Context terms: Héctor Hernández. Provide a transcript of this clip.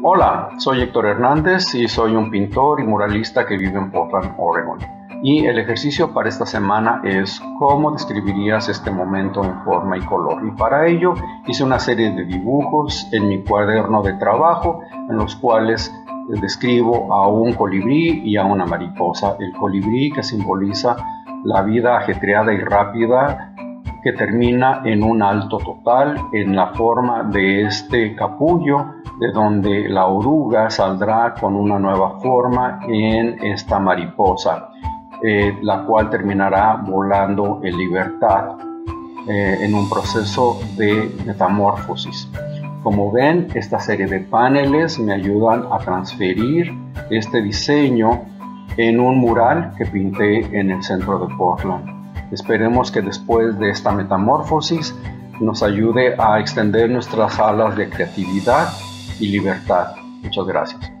Hola, soy Héctor Hernández y soy un pintor y muralista que vive en Portland, Oregon. Y el ejercicio para esta semana es cómo describirías este momento en forma y color. Y para ello hice una serie de dibujos en mi cuaderno de trabajo en los cuales describo a un colibrí y a una mariposa. El colibrí que simboliza la vida ajetreada y rápida que termina en un alto total en la forma de este capullo, de donde la oruga saldrá con una nueva forma en esta mariposa, la cual terminará volando en libertad en un proceso de metamorfosis. Como ven, esta serie de paneles me ayudan a transferir este diseño en un mural que pinté en el centro de Portland. Esperemos que después de esta metamorfosis nos ayude a extender nuestras alas de creatividad y libertad. Muchas gracias.